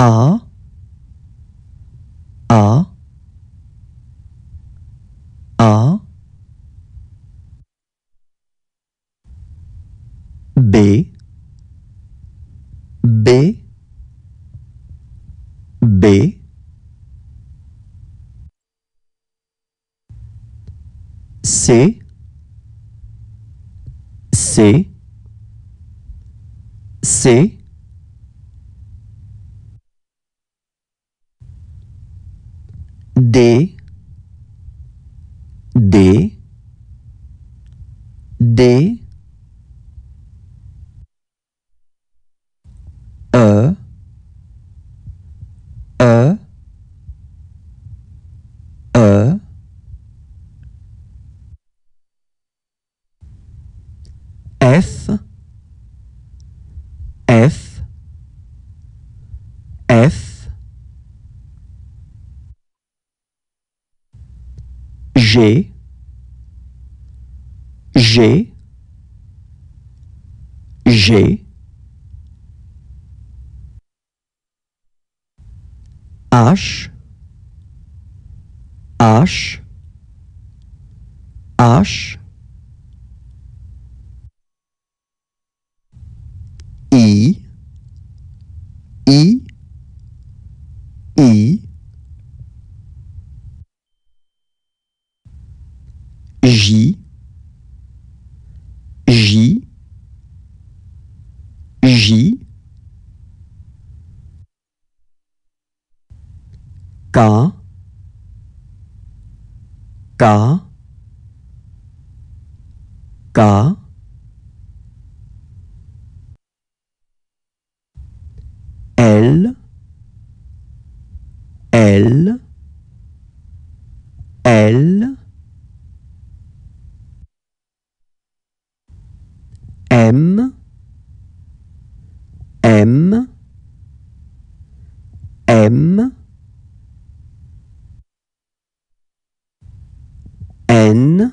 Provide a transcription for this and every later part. A B C D F G H I J K L M N P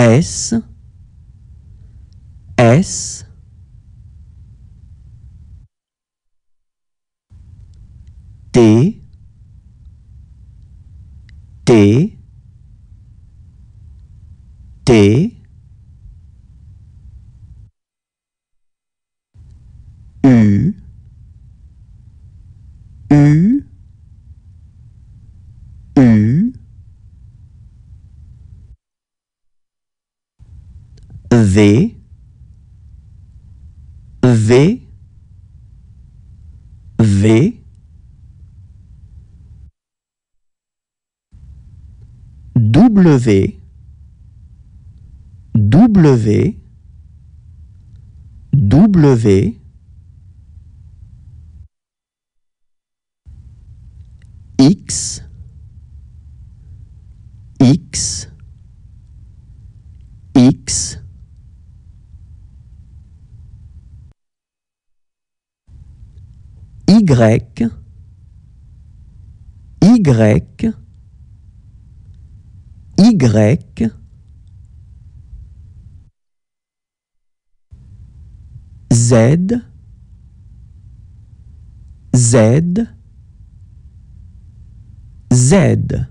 S T U V W X Y Z